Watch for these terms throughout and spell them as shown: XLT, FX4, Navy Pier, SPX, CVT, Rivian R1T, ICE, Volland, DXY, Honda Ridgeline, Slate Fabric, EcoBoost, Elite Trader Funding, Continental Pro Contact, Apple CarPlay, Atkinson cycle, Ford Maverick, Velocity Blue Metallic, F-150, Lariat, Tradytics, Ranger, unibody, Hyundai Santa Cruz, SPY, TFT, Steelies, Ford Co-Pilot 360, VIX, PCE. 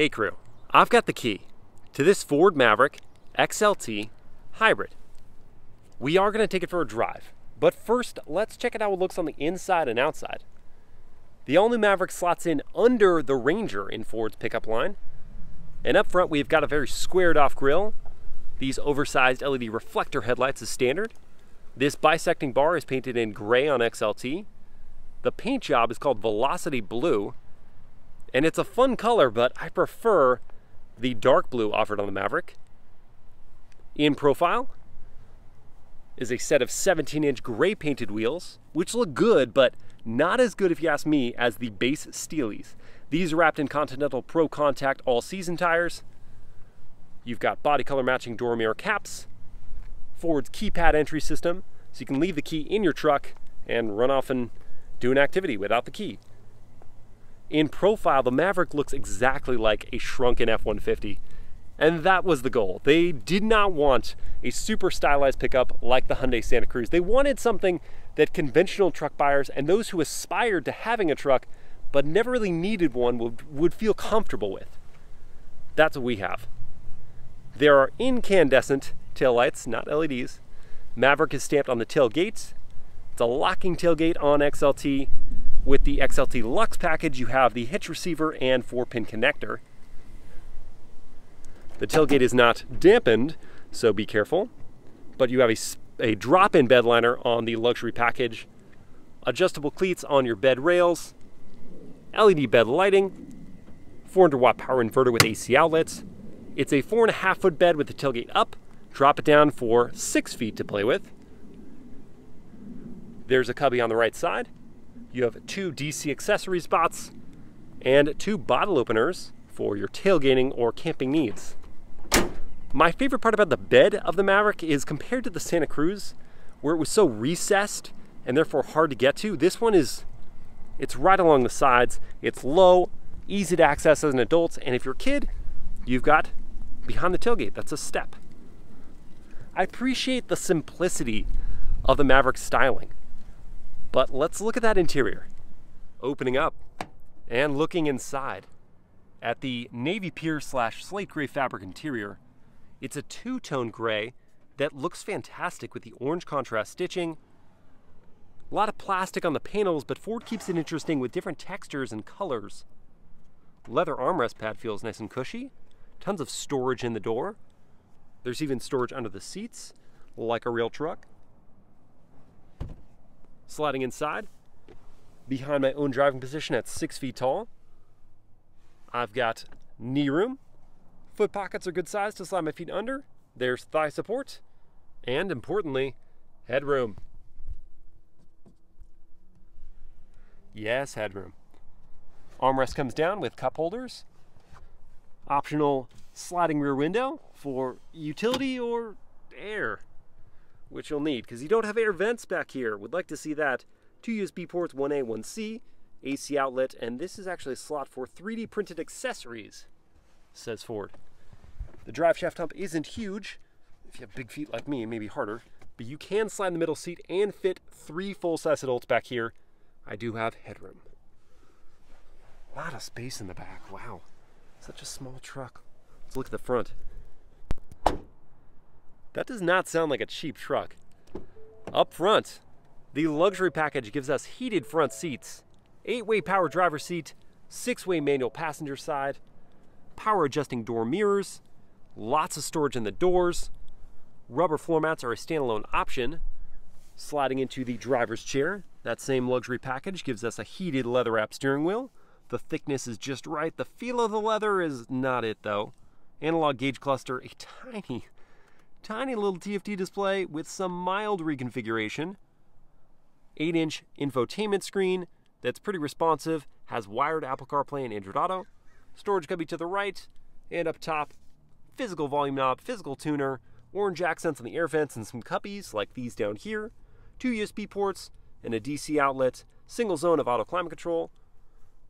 Hey crew, I've got the key to this Ford Maverick XLT Hybrid. We are going to take it for a drive, but first let's check out how it looks on the inside and outside. The all-new Maverick slots in under the Ranger in Ford's pickup line, and up front we've got a very squared-off grille. These oversized LED reflector headlights is standard. This bisecting bar is painted in gray on XLT. The paint job is called Velocity Blue, and it's a fun color, but I prefer the dark blue offered on the Maverick. In profile is a set of 17-inch gray painted wheels, which look good, but not as good, if you ask me, as the base Steelies. These are wrapped in Continental Pro Contact all-season tires. You've got body color matching door mirror caps, Ford's keypad entry system, so you can leave the key in your truck and run off and do an activity without the key. In profile, the Maverick looks exactly like a shrunken F-150, and that was the goal. They did not want a super stylized pickup like the Hyundai Santa Cruz. They wanted something that conventional truck buyers and those who aspired to having a truck but never really needed one would feel comfortable with. That's what we have. There are incandescent taillights, not LEDs. Maverick is stamped on the tailgates. It's a locking tailgate on XLT. With the XLT Lux package, you have the hitch receiver and 4-pin connector. The tailgate is not dampened, so be careful. But you have a drop-in bed liner on the luxury package, adjustable cleats on your bed rails, LED bed lighting, 400-watt power inverter with AC outlets. It's a 4.5-foot bed with the tailgate up. Drop it down for 6 feet to play with. There's a cubby on the right side. You have 2 DC accessory spots and 2 bottle openers for your tailgating or camping needs. My favorite part about the bed of the Maverick is, compared to the Santa Cruz, where it was so recessed and therefore hard to get to, this one is, it's right along the sides. It's low, easy to access as an adult, and if you're a kid, you've got behind the tailgate. That's a step. I appreciate the simplicity of the Maverick styling. But let's look at that interior. Opening up and looking inside at the navy pier / slate gray fabric interior, it's a two-tone gray that looks fantastic with the orange contrast stitching. A lot of plastic on the panels, but Ford keeps it interesting with different textures and colors. Leather armrest pad feels nice and cushy. Tons of storage in the door. There's even storage under the seats, like a real truck. Sliding inside, behind my own driving position at 6 feet tall. I've got knee room. Foot pockets are good size to slide my feet under. There's thigh support. And importantly, headroom. Yes, headroom. Armrest comes down with cup holders. Optional sliding rear window for utility or air, which you'll need because you don't have air vents back here. Would like to see that. 2 USB ports, 1A, 1C, AC outlet, and this is actually a slot for 3D printed accessories, says Ford. The drive shaft hump isn't huge. If you have big feet like me, it may be harder, but you can slide in the middle seat and fit 3 full-size adults back here. I do have headroom. A lot of space in the back, wow. Such a small truck. Let's look at the front. That does not sound like a cheap truck. Up front, the luxury package gives us heated front seats, 8-way power driver seat, 6-way manual passenger side, power adjusting door mirrors, lots of storage in the doors. Rubber floor mats are a standalone option. Sliding into the driver's chair, that same luxury package gives us a heated leather-wrapped steering wheel. The thickness is just right. The feel of the leather is not it though. Analog gauge cluster, a tiny little TFT display with some mild reconfiguration. 8-inch infotainment screen that's pretty responsive, has wired Apple CarPlay and Android Auto. Storage cubby to the right, and up top, physical volume knob, physical tuner, orange accents on the air vents and some cubbies like these down here, 2 USB ports and a DC outlet, single zone of auto climate control.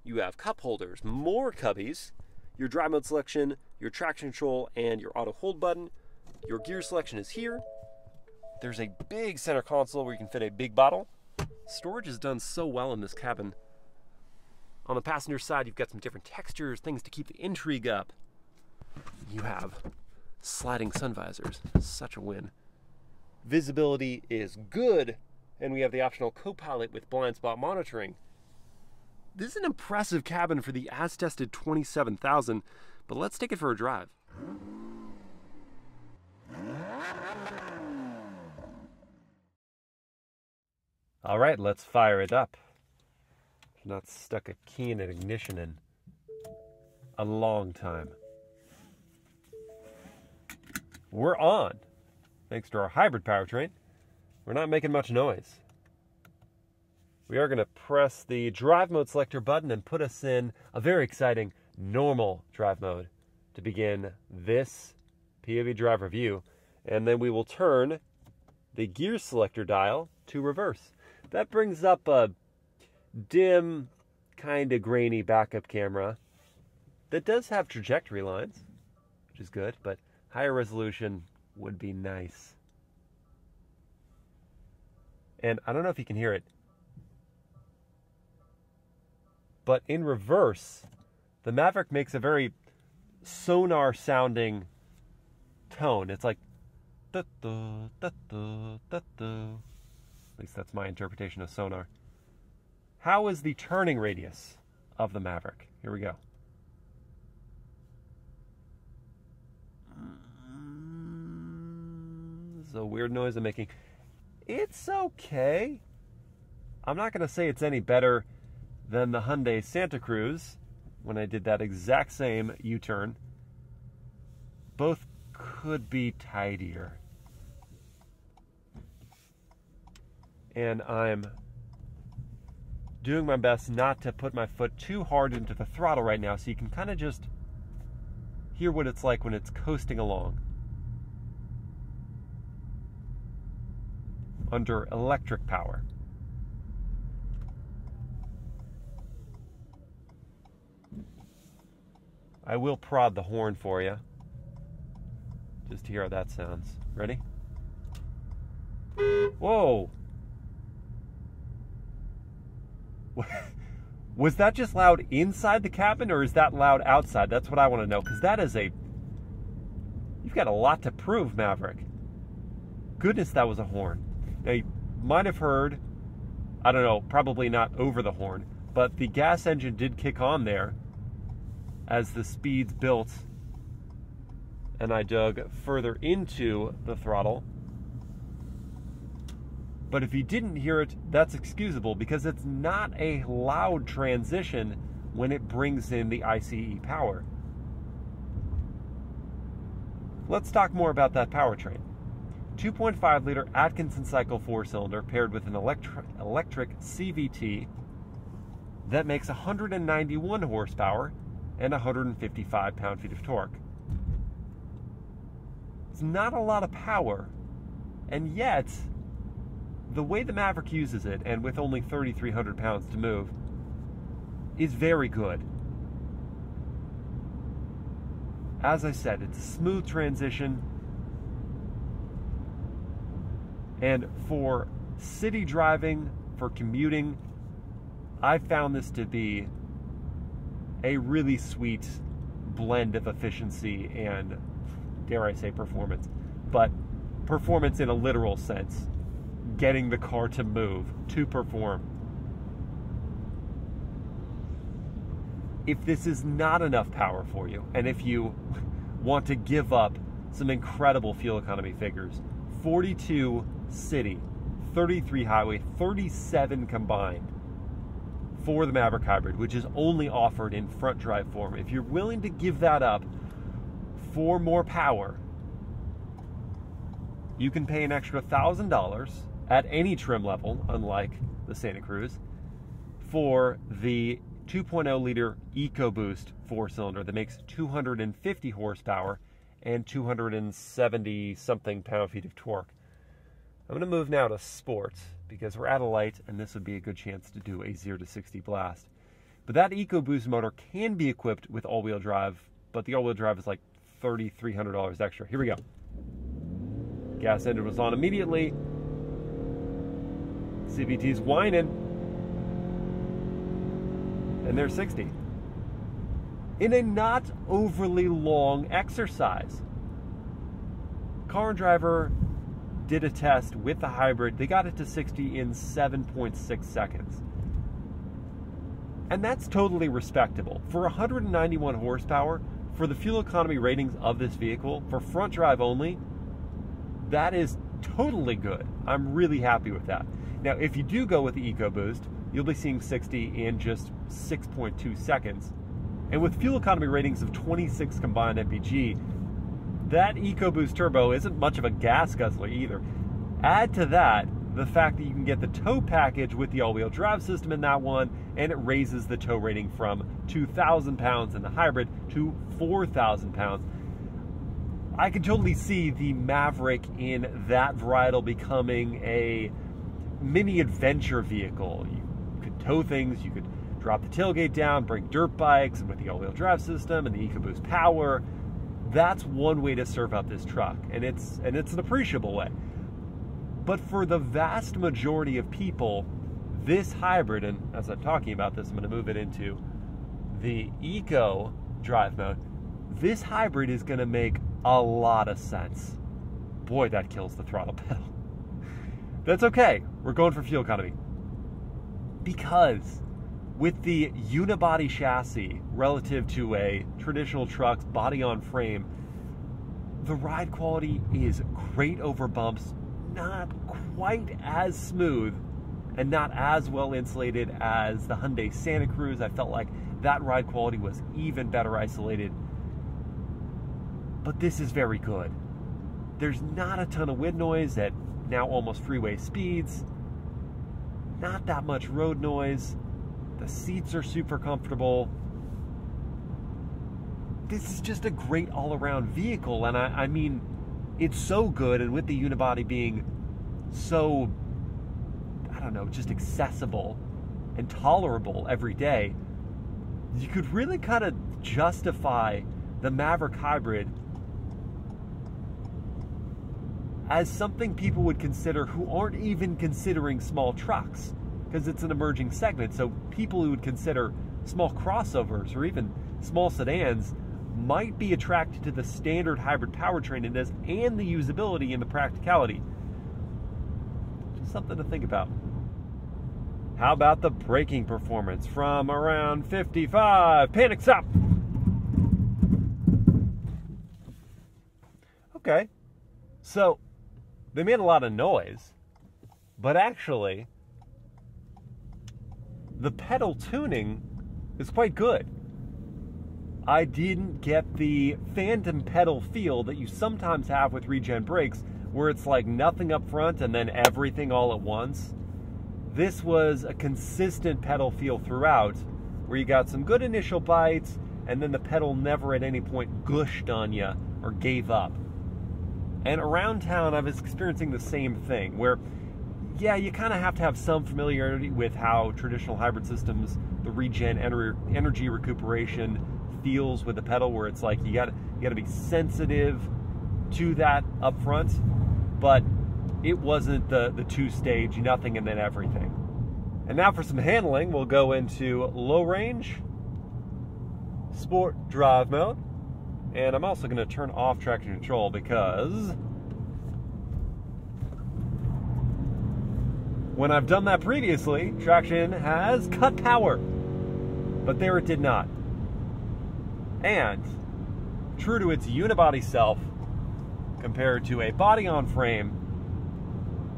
You have cup holders, more cubbies, your drive mode selection, your traction control, and your auto hold button. Your gear selection is here. There's a big center console where you can fit a big bottle. Storage is done so well in this cabin. On the passenger side, you've got some different textures, things to keep the intrigue up. You have sliding sun visors, such a win. Visibility is good, and we have the optional co-pilot with blind spot monitoring. This is an impressive cabin for the as-tested $27,000, but let's take it for a drive. All right, let's fire it up. I've not stuck a key in an ignition in a long time. We're on. Thanks to our hybrid powertrain, we're not making much noise. We are going to press the drive mode selector button and put us in a very exciting normal drive mode to begin this POV drive review. And then we will turn the gear selector dial to reverse. That brings up a dim, kind of grainy backup camera that does have trajectory lines, which is good, but higher resolution would be nice. And I don't know if you can hear it, but in reverse, the Maverick makes a very sonar sounding tone. It's like da, da, da, da, da, da. At least that's my interpretation of sonar. How is the turning radius of the Maverick? Here we go. This is a weird noise I'm making. It's okay. I'm not going to say it's any better than the Hyundai Santa Cruz when I did that exact same U-turn. Both could be tidier. And I'm doing my best not to put my foot too hard into the throttle right now, so you can kind of just hear what it's like when it's coasting along under electric power. I will prod the horn for you just to hear how that sounds. Ready? Whoa! Was that just loud inside the cabin, or is that loud outside? That's what I want to know, because that is a... You've got a lot to prove, Maverick. Goodness, that was a horn. Now, you might have heard, I don't know, probably not over the horn, but the gas engine did kick on there as the speeds built, and I dug further into the throttle. But if you didn't hear it, that's excusable, because it's not a loud transition when it brings in the ICE power. Let's talk more about that powertrain. 2.5 liter Atkinson cycle 4-cylinder paired with an electric CVT that makes 191 horsepower and 155 pound-feet of torque. It's not a lot of power, and yet the way the Maverick uses it, and with only 3,300 pounds to move, is very good. As I said, it's a smooth transition, and for city driving, for commuting, I found this to be a really sweet blend of efficiency and, dare I say, performance. But performance in a literal sense. Getting the car to move, to perform. If this is not enough power for you, and if you want to give up some incredible fuel economy figures, 42 city, 33 highway, 37 combined for the Maverick Hybrid, which is only offered in front drive form. If you're willing to give that up for more power, you can pay an extra $1,000 at any trim level, unlike the Santa Cruz, for the 2.0 liter EcoBoost 4-cylinder that makes 250 horsepower and 270 something pound-feet of torque. I'm gonna move now to sports because we're out of light and this would be a good chance to do a 0-60 blast. But that EcoBoost motor can be equipped with all-wheel drive, but the all-wheel drive is like $3,300 extra. Here we go. Gas engine was on immediately. CVT's whining. in their 60s in a not overly long exercise. Car and Driver did a test with the hybrid. They got it to 60 in 7.6 seconds. And that's totally respectable. For 191 horsepower, for the fuel economy ratings of this vehicle, for front drive only, that is totally good. I'm really happy with that. Now, if you do go with the EcoBoost, you'll be seeing 60 in just 6.2 seconds. And with fuel economy ratings of 26 combined mpg, that EcoBoost turbo isn't much of a gas guzzler either. Add to that the fact that you can get the tow package with the all-wheel drive system in that one, and it raises the tow rating from 2,000 pounds in the hybrid to 4,000 pounds. I can totally see the Maverick in that varietal becoming a mini adventure vehicle. You could tow things, you could drop the tailgate down, bring dirt bikes, and with the all-wheel drive system and the EcoBoost power, that's one way to serve up this truck, and it's an appreciable way. But for the vast majority of people, this hybrid, and as I'm talking about this, I'm going to move it into the eco drive mode, this hybrid is going to make a lot of sense. Boy, that kills the throttle pedal. That's okay. We're going for fuel economy. Because with the unibody chassis relative to a traditional truck's body on frame, the ride quality is great over bumps, not quite as smooth and not as well insulated as the Hyundai Santa Cruz. I felt like that ride quality was even better isolated. But this is very good. There's not a ton of wind noise at now almost freeway speeds, not that much road noise. The seats are super comfortable. This is just a great all-around vehicle, and I mean, it's so good, and with the unibody being so, I don't know, just accessible and tolerable every day, you could really kind of justify the Maverick Hybrid as something people would consider who aren't even considering small trucks, because it's an emerging segment. So people who would consider small crossovers or even small sedans might be attracted to the standard hybrid powertrain in this, and the usability and the practicality. Just something to think about. How about the braking performance from around 55? Panic stop! Okay, so they made a lot of noise, but actually, the pedal tuning is quite good. I didn't get the phantom pedal feel that you sometimes have with regen brakes, where it's like nothing up front and then everything all at once. This was a consistent pedal feel throughout, where you got some good initial bites, and then the pedal never at any point gushed on you or gave up. And around town, I was experiencing the same thing, where yeah, you kind of have to have some familiarity with how traditional hybrid systems, the regen energy recuperation feels with the pedal, where it's like you got to be sensitive to that up front. But it wasn't the two-stage nothing and then everything. And now for some handling, we'll go into low range, sport drive mode, and I'm also going to turn off traction control because when I've done that previously, traction has cut power, but there it did not. And true to its unibody self, compared to a body on frame,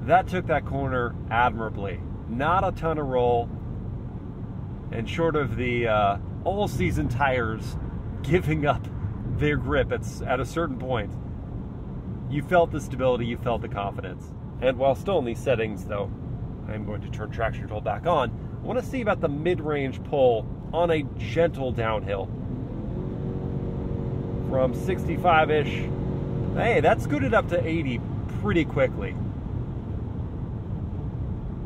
that took that corner admirably. Not a ton of roll, and short of the all-season tires giving up their grip at a certain point, you felt the stability, you felt the confidence. And while still in these settings, though, I'm going to turn traction control back on. I want to see about the mid-range pull on a gentle downhill. From 65-ish, hey, that scooted up to 80 pretty quickly.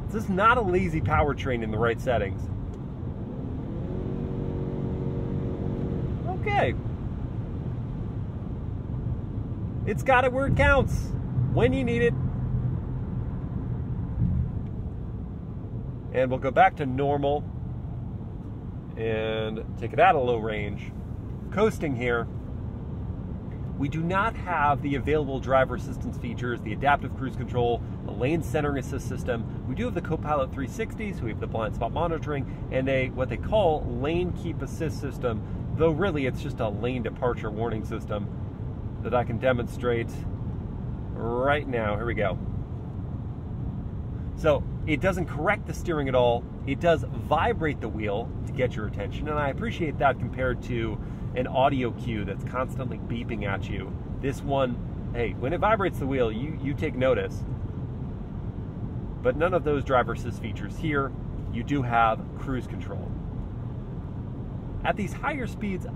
This is not a lazy powertrain in the right settings. Okay. It's got it where it counts, when you need it. And we'll go back to normal and take it out of low range, coasting here, we do not have the available driver assistance features, the adaptive cruise control, the lane centering assist system. We do have the Co-Pilot 360, so we have the blind spot monitoring, and a what they call lane keep assist system, though really it's just a lane departure warning system that I can demonstrate right now. Here we go. So it doesn't correct the steering at all. It does vibrate the wheel to get your attention, and I appreciate that compared to an audio cue that's constantly beeping at you. This one, hey, when it vibrates the wheel, you take notice. But none of those driver assist features here. You do have cruise control. At these higher speeds,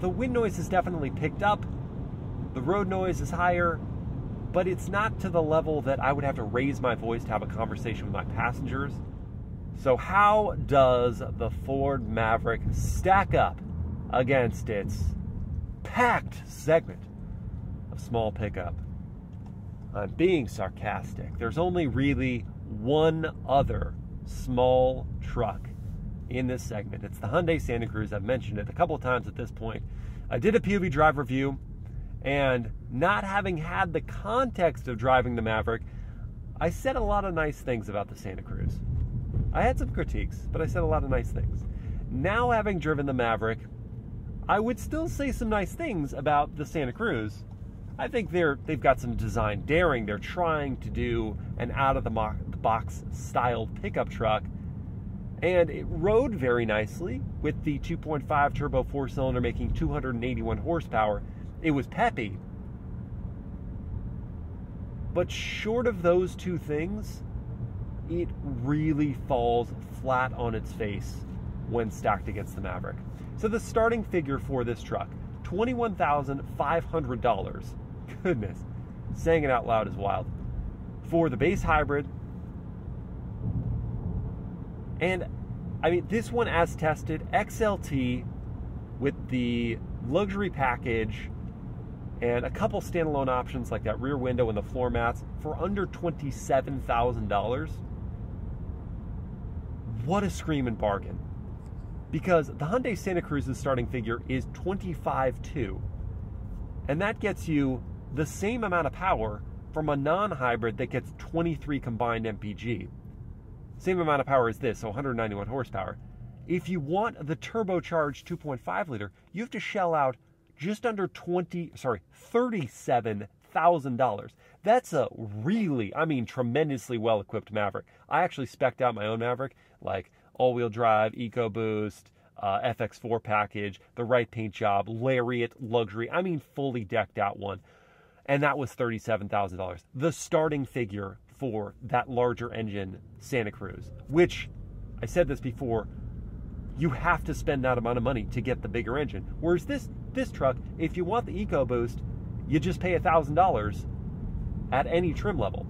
the wind noise is definitely picked up. The road noise is higher, but it's not to the level that I would have to raise my voice to have a conversation with my passengers. So how does the Ford Maverick stack up against its packed segment of small pickup? I'm being sarcastic. There's only really one other small truck in this segment. It's the Hyundai Santa Cruz. I've mentioned it a couple of times at this point. I did a POV drive review, and not having had the context of driving the Maverick, I said a lot of nice things about the Santa Cruz. I had some critiques, but I said a lot of nice things. Now, having driven the Maverick, I would still say some nice things about the Santa Cruz. I think they've got some design daring. They're trying to do an out-of-the-box styled pickup truck, and it rode very nicely with the 2.5 turbo four-cylinder making 281 horsepower. It was peppy, but short of those two things, it really falls flat on its face when stacked against the Maverick. So the starting figure for this truck, $21,500. Goodness, saying it out loud is wild. For the base hybrid, and I mean, this one as tested, XLT with the luxury package and a couple standalone options like that rear window and the floor mats for under $27,000. What a screaming bargain. Because the Hyundai Santa Cruz's starting figure is $25,200. And that gets you the same amount of power from a non-hybrid that gets 23 combined MPG. Same amount of power as this, so 191 horsepower. If you want the turbocharged 2.5 liter, you have to shell out just under $37,000. That's a really, I mean, tremendously well-equipped Maverick. I actually spec'd out my own Maverick, like all-wheel drive, EcoBoost, FX4 package, the right paint job, Lariat, luxury. I mean, fully decked out one. And that was $37,000. The starting figure for that larger engine Santa Cruz, which, I said this before, you have to spend that amount of money to get the bigger engine. Whereas this truck, if you want the EcoBoost, you just pay $1,000 at any trim level.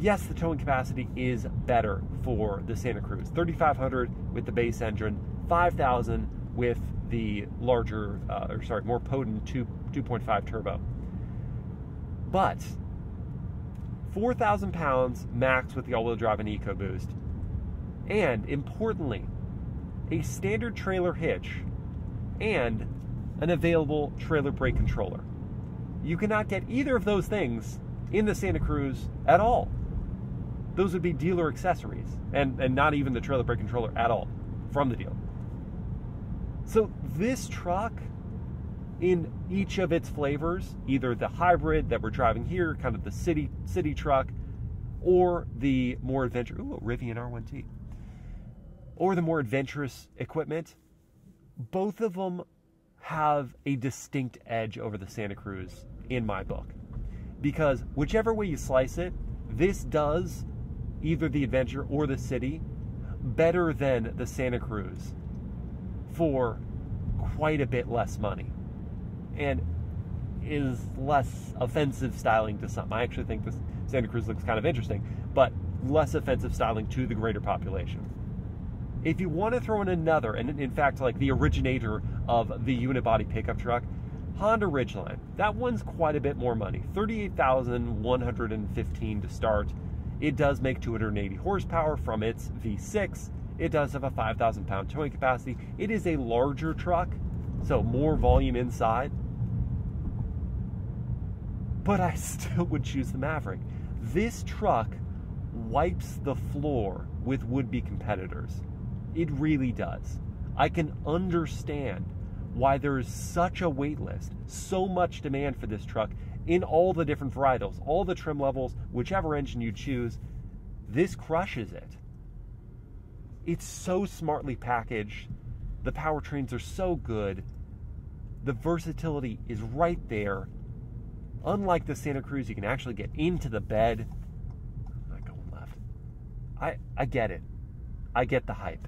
Yes, the towing capacity is better for the Santa Cruz. 3,500 with the base engine, 5,000 with the larger, more potent 2.5 turbo. But 4,000 pounds max with the all-wheel drive and EcoBoost. And importantly, a standard trailer hitch and an available trailer brake controller. You cannot get either of those things in the Santa Cruz at all. Those would be dealer accessories, and not even the trailer brake controller at all from the dealer. So this truck, in each of its flavors, either the hybrid that we're driving here, kind of the city truck, or the more adventurous, ooh, a Rivian R1T, or the more adventurous equipment, both of them have a distinct edge over the Santa Cruz in my book. Because whichever way you slice it, this does either the adventure or the city better than the Santa Cruz for quite a bit less money, and is less offensive styling to some. I actually think this Santa Cruz looks kind of interesting, but less offensive styling to the greater population. If you want to throw in another, and in fact, like the originator of the unibody pickup truck, Honda Ridgeline, that one's quite a bit more money, $38,115 to start. It does make 280 horsepower from its V6. It does have a 5,000 pound towing capacity. It is a larger truck, so more volume inside. But I still would choose the Maverick. This truck wipes the floor with would-be competitors. It really does. I can understand why there is such a wait list, so much demand for this truck in all the different varietals, all the trim levels, whichever engine you choose. This crushes it. It's so smartly packaged. The powertrains are so good. The versatility is right there. Unlike the Santa Cruz, you can actually get into the bed. I'm not going left. I get it. I get the hype.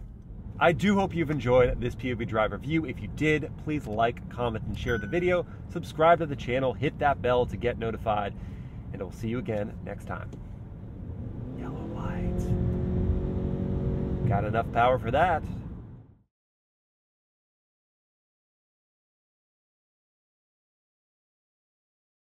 I do hope you've enjoyed this POV Drive review. If you did, please like, comment, and share the video. Subscribe to the channel, hit that bell to get notified, and I'll see you again next time. Yellow lights. Got enough power for that.